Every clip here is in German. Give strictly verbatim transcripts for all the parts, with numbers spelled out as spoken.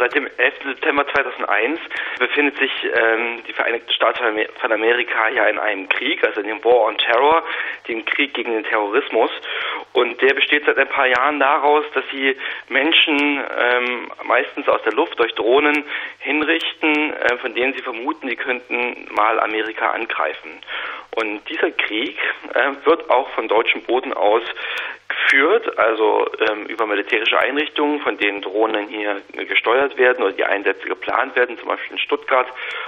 Seit dem elften September zweitausendeins befindet sich ähm, die Vereinigten Staaten von Amerika ja in einem Krieg, also in dem War on Terror, dem Krieg gegen den Terrorismus. Und der besteht seit ein paar Jahren daraus, dass sie Menschen ähm, meistens aus der Luft durch Drohnen hinrichten, äh, von denen sie vermuten, die könnten mal Amerika angreifen. Und dieser Krieg äh, wird auch von deutschem Boden aus geführt, also ähm, über militärische Einrichtungen, von denen Drohnen hier gesteuert werden oder die Einsätze geplant werden, zum Beispiel in Stuttgart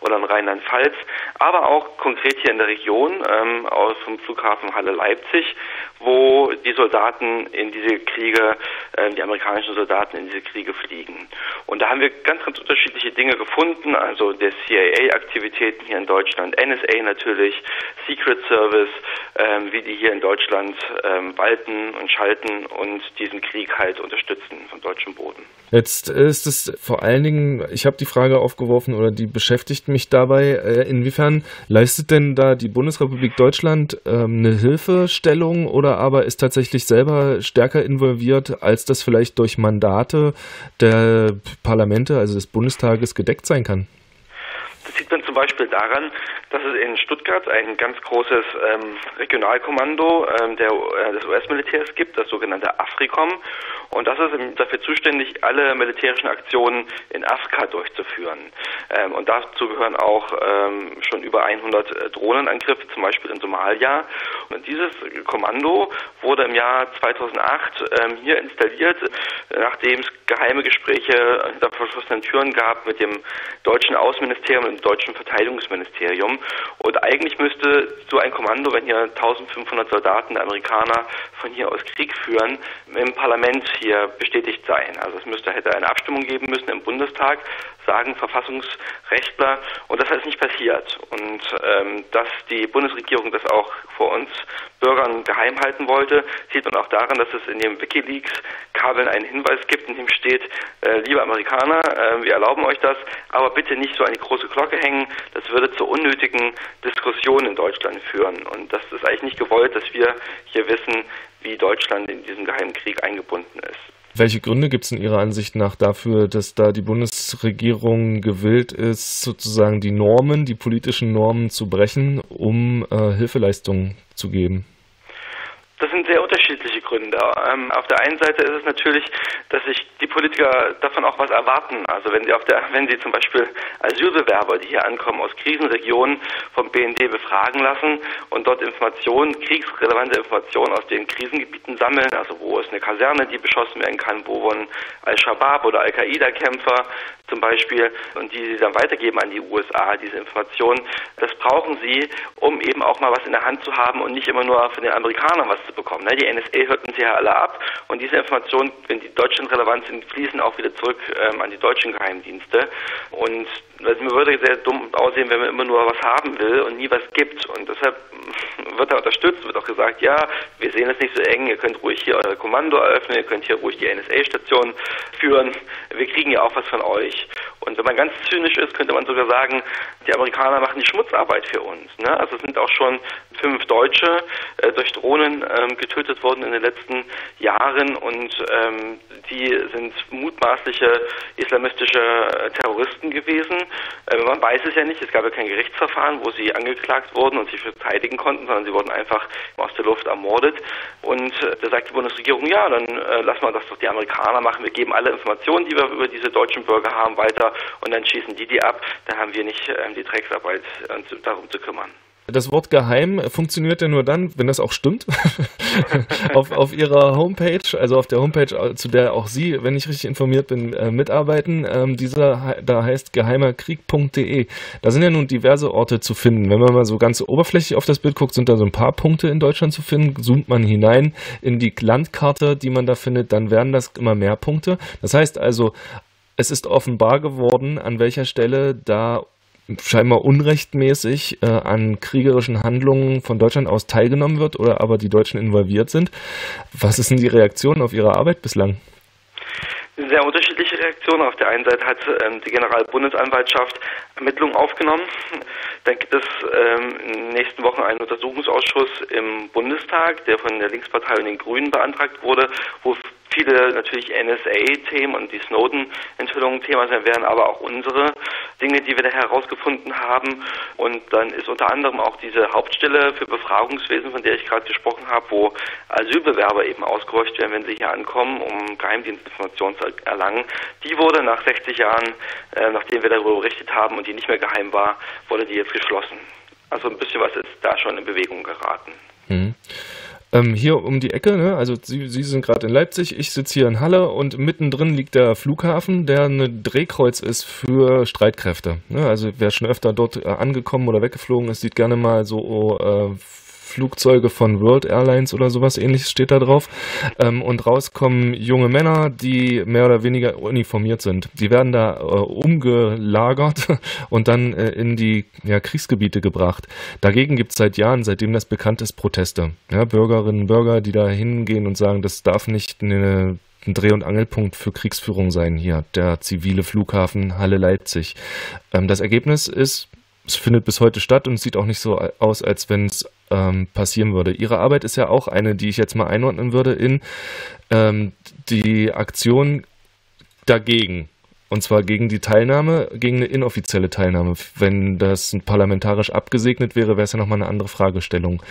oder in Rheinland-Pfalz, aber auch konkret hier in der Region, ähm, aus dem Flughafen Halle-Leipzig, wo die Soldaten in diese Kriege, äh, die amerikanischen Soldaten in diese Kriege fliegen. Und da haben wir ganz, ganz unterschiedliche Dinge gefunden, also der C I A-Aktivitäten hier in Deutschland, N S A natürlich, Secret Service, ähm, wie die hier in Deutschland ähm, walten und schalten und diesen Krieg halt unterstützen von deutschem Boden. Jetzt ist es vor allen Dingen, ich habe die Frage aufgeworfen oder die beschäftigt mich dabei, äh, inwiefern leistet denn da die Bundesrepublik Deutschland ähm, eine Hilfestellung oder aber ist tatsächlich selber stärker involviert, als das vielleicht durch Mandate der Parlamente, also des Bundestages, gedeckt sein kann? Das sieht man zum Beispiel daran, dass es in Stuttgart ein ganz großes ähm, Regionalkommando ähm, der, äh, des U S-Militärs gibt, das sogenannte AFRICOM. Und das ist dafür zuständig, alle militärischen Aktionen in Afrika durchzuführen. Ähm, und dazu gehören auch ähm, schon über hundert Drohnenangriffe, zum Beispiel in Somalia. Und dieses Kommando wurde im Jahr zweitausendacht ähm, hier installiert, nachdem es geheime Gespräche hinter verschlossenen Türen gab mit dem deutschen Außenministerium und im deutschen Verteidigungsministerium. Und eigentlich müsste so ein Kommando, wenn hier eintausendfünfhundert Soldaten, Amerikaner, von hier aus Krieg führen, im Parlament hier bestätigt sein. Also es müsste, hätte eine Abstimmung geben müssen im Bundestag, sagen Verfassungsrechtler, und das ist nicht passiert. Und ähm, dass die Bundesregierung das auch vor uns Bürgern geheim halten wollte, sieht man auch daran, dass es in dem WikiLeaks-Kabeln einen Hinweis gibt, in dem steht, äh, liebe Amerikaner, äh, wir erlauben euch das, aber bitte nicht so eine große Glocke hängen, das würde zu unnötigen Diskussionen in Deutschland führen. Und das ist eigentlich nicht gewollt, dass wir hier wissen, wie Deutschland in diesen geheimen Krieg eingebunden ist. Welche Gründe gibt es in Ihrer Ansicht nach dafür, dass da die Bundesregierung gewillt ist, sozusagen die Normen, die politischen Normen zu brechen, um äh, Hilfeleistungen zu geben? Das sind sehr unterschiedliche Gründe. Ähm, auf der einen Seite ist es natürlich, dass sich die Politiker davon auch was erwarten. Also wenn sie auf der, wenn sie zum Beispiel Asylbewerber, die hier ankommen aus Krisenregionen, vom B N D befragen lassen und dort Informationen, kriegsrelevante Informationen aus den Krisengebieten sammeln, also wo ist eine Kaserne, die beschossen werden kann, wo wurden Al-Shabaab oder Al-Qaida-Kämpfer zum Beispiel, und die sie dann weitergeben an die U S A, diese Informationen, das brauchen sie, um eben auch mal was in der Hand zu haben und nicht immer nur von den Amerikanern was zu bekommen. Die N S A hörten sie ja alle ab, und diese Informationen, wenn die Deutschland relevant sind, fließen auch wieder zurück ähm, an die deutschen Geheimdienste. Und also mir würde sehr dumm aussehen, wenn man immer nur was haben will und nie was gibt. Und deshalb wird da unterstützt, wird auch gesagt, ja, wir sehen das nicht so eng, ihr könnt ruhig hier euer Kommando eröffnen, ihr könnt hier ruhig die N S A-Station führen, wir kriegen ja auch was von euch. Und wenn man ganz zynisch ist, könnte man sogar sagen, die Amerikaner machen die Schmutzarbeit für uns. Ne? Also es sind auch schon fünf Deutsche äh, durch Drohnen ähm, getötet worden in den letzten Jahren, und ähm, die sind mutmaßliche islamistische äh, Terroristen gewesen. Man weiß es ja nicht, es gab ja kein Gerichtsverfahren, wo sie angeklagt wurden und sich verteidigen konnten, sondern sie wurden einfach aus der Luft ermordet. Und da sagt die Bundesregierung, ja, dann äh, lassen wir das doch die Amerikaner machen, wir geben alle Informationen, die wir über diese deutschen Bürger haben, weiter, und dann schießen die die ab, da haben wir nicht äh, die Drecksarbeit, uns darum zu kümmern. Das Wort geheim funktioniert ja nur dann, wenn das auch stimmt, auf, auf Ihrer Homepage, also auf der Homepage, zu der auch Sie, wenn ich richtig informiert bin, äh, mitarbeiten. Ähm, dieser, da heißt geheimer krieg punkt de. Da sind ja nun diverse Orte zu finden. Wenn man mal so ganz oberflächlich auf das Bild guckt, sind da so ein paar Punkte in Deutschland zu finden. Zoomt man hinein in die Landkarte, die man da findet, dann werden das immer mehr Punkte. Das heißt also, es ist offenbar geworden, an welcher Stelle da scheinbar unrechtmäßig äh, an kriegerischen Handlungen von Deutschland aus teilgenommen wird oder aber die Deutschen involviert sind. Was ist denn die Reaktion auf Ihre Arbeit bislang? Sehr unterschiedliche Reaktionen. Auf der einen Seite hat ähm, die Generalbundesanwaltschaft Ermittlungen aufgenommen. Dann gibt es ähm, in den nächsten Wochen einen Untersuchungsausschuss im Bundestag, der von der Linkspartei und den Grünen beantragt wurde, wo viele natürlich N S A-Themen und die Snowden-Enthüllungen Thema sein werden, aber auch unsere Dinge, die wir da herausgefunden haben. Und dann ist unter anderem auch diese Hauptstelle für Befragungswesen, von der ich gerade gesprochen habe, wo Asylbewerber eben ausgehorcht werden, wenn sie hier ankommen, um Geheimdienstinformationen zu erlangen. Die wurde nach sechzig Jahren, äh, nachdem wir darüber berichtet haben und die nicht mehr geheim war, wurde die jetzt geschlossen. Also ein bisschen was ist da schon in Bewegung geraten. Mhm. Hier um die Ecke, ne? Also Sie, Sie sind gerade in Leipzig, ich sitze hier in Halle und mittendrin liegt der Flughafen, der ein Drehkreuz ist für Streitkräfte. Ne? Also wer schon öfter dort angekommen oder weggeflogen ist, sieht gerne mal so oh, äh, Flugzeuge von World Airlines oder sowas ähnliches steht da drauf. Ähm, und rauskommen junge Männer, die mehr oder weniger uniformiert sind. Die werden da äh, umgelagert und dann äh, in die ja, Kriegsgebiete gebracht. Dagegen gibt es seit Jahren, seitdem das bekannt ist, Proteste. Ja, Bürgerinnen und Bürger, die da hingehen und sagen, das darf nicht eine, ein Dreh- und Angelpunkt für Kriegsführung sein hier, der zivile Flughafen Halle-Leipzig. Ähm, das Ergebnis ist, es findet bis heute statt und es sieht auch nicht so aus, als wenn es ähm, passieren würde. Ihre Arbeit ist ja auch eine, die ich jetzt mal einordnen würde in ähm, die Aktion dagegen. Und zwar gegen die Teilnahme, gegen eine inoffizielle Teilnahme. Wenn das parlamentarisch abgesegnet wäre, wäre es ja nochmal eine andere Fragestellung.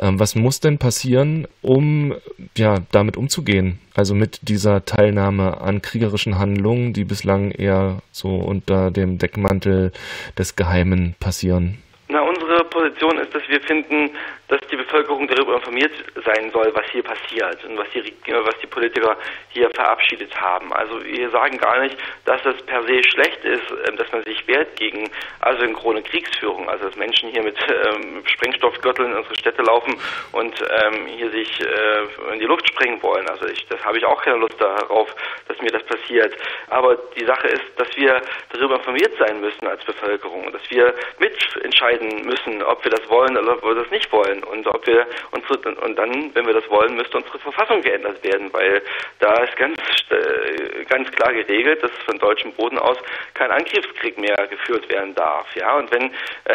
Ähm, was muss denn passieren, um ja, damit umzugehen? Also mit dieser Teilnahme an kriegerischen Handlungen, die bislang eher so unter dem Deckmantel des Geheimen passieren? Na, unsere Position ist, dass wir finden, dass die Bevölkerung darüber informiert sein soll, was hier passiert und was die, was die Politiker hier verabschiedet haben. Also wir sagen gar nicht, dass es per se schlecht ist, dass man sich wehrt gegen asynchrone Kriegsführung, also dass Menschen hier mit ähm, Sprengstoffgürteln in unsere Städte laufen und ähm, hier sich äh, in die Luft sprengen wollen. Also ich, das habe ich auch keine Lust darauf, dass mir das passiert. Aber die Sache ist, dass wir darüber informiert sein müssen als Bevölkerung und dass wir mitentscheiden müssen, ob wir das wollen oder ob wir das nicht wollen. Und ob wir uns, und dann, wenn wir das wollen, müsste unsere Verfassung geändert werden, weil da ist ganz, ganz klar geregelt, dass von deutschem Boden aus kein Angriffskrieg mehr geführt werden darf, ja, und wenn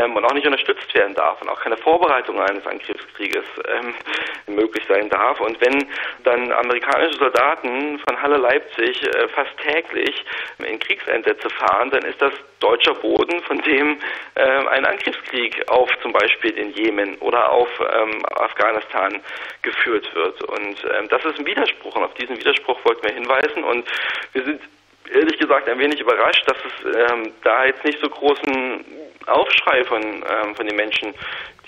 ähm, und auch nicht unterstützt werden darf und auch keine Vorbereitung eines Angriffskrieges ähm, möglich sein darf. Und wenn dann amerikanische Soldaten von Halle-Leipzig äh, fast täglich in Kriegseinsätze fahren, dann ist das deutscher Boden, von dem äh, ein Angriffskrieg auf zum Beispiel den Jemen oder auf ähm, Afghanistan geführt wird. Und ähm, das ist ein Widerspruch und auf diesen Widerspruch wollten wir hinweisen und wir sind ehrlich gesagt ein wenig überrascht, dass es ähm, da jetzt nicht so großen Aufschrei von, ähm, von den Menschen,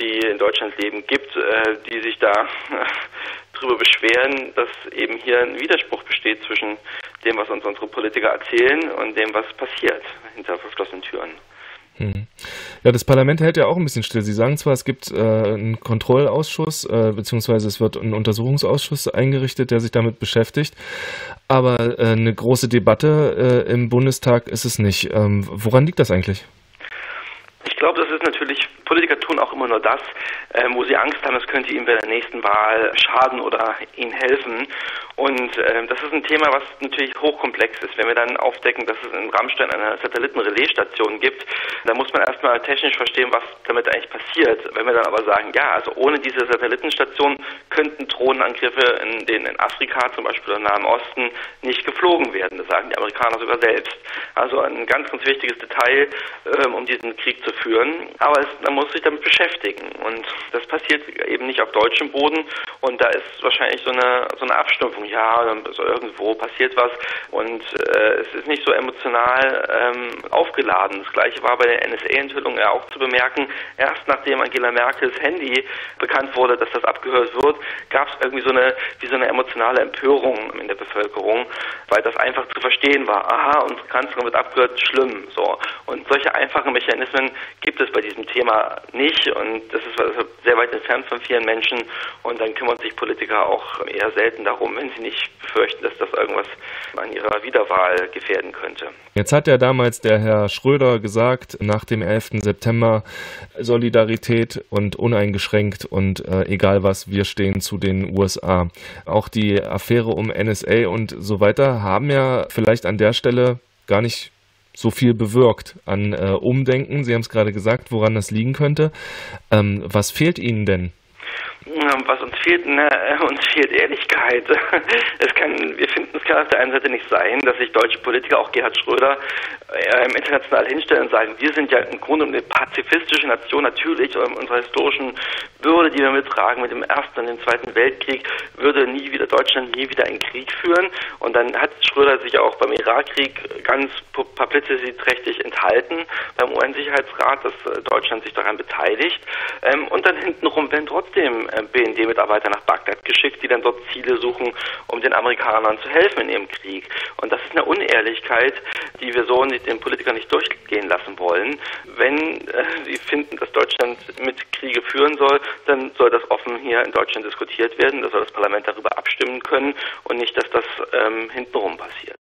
die in Deutschland leben, gibt, äh, die sich da äh, darüber beschweren, dass eben hier ein Widerspruch besteht zwischen dem, was uns unsere Politiker erzählen und dem, was passiert hinter verschlossenen Türen. Hm. Ja, das Parlament hält ja auch ein bisschen still. Sie sagen zwar, es gibt äh, einen Kontrollausschuss, äh, beziehungsweise es wird ein Untersuchungsausschuss eingerichtet, der sich damit beschäftigt, aber äh, eine große Debatte äh, im Bundestag ist es nicht. Ähm, woran liegt das eigentlich? Ich glaube, das ist natürlich, Politiker tun auch immer nur das, ähm, wo sie Angst haben, das könnte ihnen bei der nächsten Wahl schaden oder ihnen helfen. Und ähm, das ist ein Thema, was natürlich hochkomplex ist. Wenn wir dann aufdecken, dass es in Rammstein eine Satellitenrelaisstation gibt, dann muss man erstmal technisch verstehen, was damit eigentlich passiert. Wenn wir dann aber sagen, ja, also ohne diese Satellitenstation könnten Drohnenangriffe in den in Afrika, zum Beispiel im Nahen Osten, nicht geflogen werden. Das sagen die Amerikaner sogar selbst. Also ein ganz, ganz wichtiges Detail, ähm, um diesen Krieg zu führen. Aber es, man muss sich damit beschäftigen. Und das passiert eben nicht auf deutschem Boden. Und da ist wahrscheinlich so eine, so eine Abstumpfung. Ja, also irgendwo passiert was. Und äh, es ist nicht so emotional ähm, aufgeladen. Das Gleiche war bei der N S A-Enthüllung ja auch zu bemerken. Erst nachdem Angela Merkels Handy bekannt wurde, dass das abgehört wird, gab es irgendwie so eine, wie so eine emotionale Empörung in der Bevölkerung, weil das einfach zu verstehen war. Aha, unsere Kanzlerin wird abgehört, schlimm. So. Und solche einfachen Mechanismen gibt es bei diesem Thema nicht, und das ist sehr weit entfernt von vielen Menschen, und dann kümmern sich Politiker auch eher selten darum, wenn sie nicht befürchten, dass das irgendwas an ihrer Wiederwahl gefährden könnte. Jetzt hat ja damals der Herr Schröder gesagt, nach dem elften September Solidarität und uneingeschränkt und äh, egal was, wir stehen zu den U S A. Auch die Affäre um N S A und so weiter haben ja vielleicht an der Stelle gar nicht so viel bewirkt an äh, Umdenken. Sie haben es gerade gesagt, woran das liegen könnte. Ähm, was fehlt Ihnen denn? Was uns fehlt, ne, uns fehlt Ehrlichkeit. Es kann, wir finden es kann auf der einen Seite nicht sein, dass sich deutsche Politiker, auch Gerhard Schröder, äh, international hinstellen und sagen, wir sind ja im Grunde eine pazifistische Nation, natürlich, in unserer historischen Würde, die wir mittragen mit dem Ersten und dem Zweiten Weltkrieg, würde nie wieder Deutschland nie wieder einen Krieg führen. Und dann hat Schröder sich auch beim Irakkrieg ganz publizitätsträchtig enthalten, beim U N-Sicherheitsrat, dass Deutschland sich daran beteiligt. Ähm, und dann hintenrum werden trotzdem B N D-Mitarbeiter nach Bagdad geschickt, die dann dort Ziele suchen, um den Amerikanern zu helfen in ihrem Krieg. Und das ist eine Unehrlichkeit, die wir so nicht, den Politikern nicht durchgehen lassen wollen. Wenn äh, sie finden, dass Deutschland mit Kriege führen soll, dann soll das offen hier in Deutschland diskutiert werden, da soll das Parlament darüber abstimmen können und nicht, dass das ähm, hintenrum passiert.